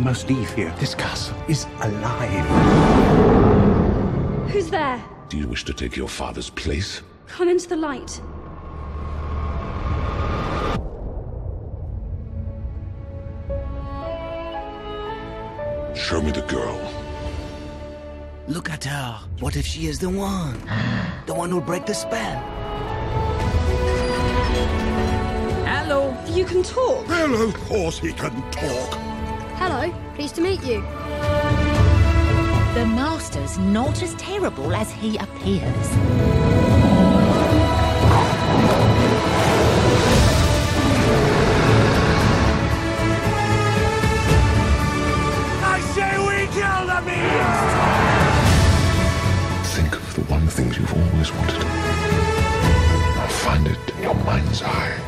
must leave here. This castle is alive. Who's there? Do you wish to take your father's place? Come into the light. Show me the girl. Look at her. What if she is the one? The one who'll break the spell? Hello. You can talk. Well, of course he can talk. Hello. Pleased to meet you. The Master's not as terrible as he appears. Think of the one thing you've always wanted. Find it in your mind's eye.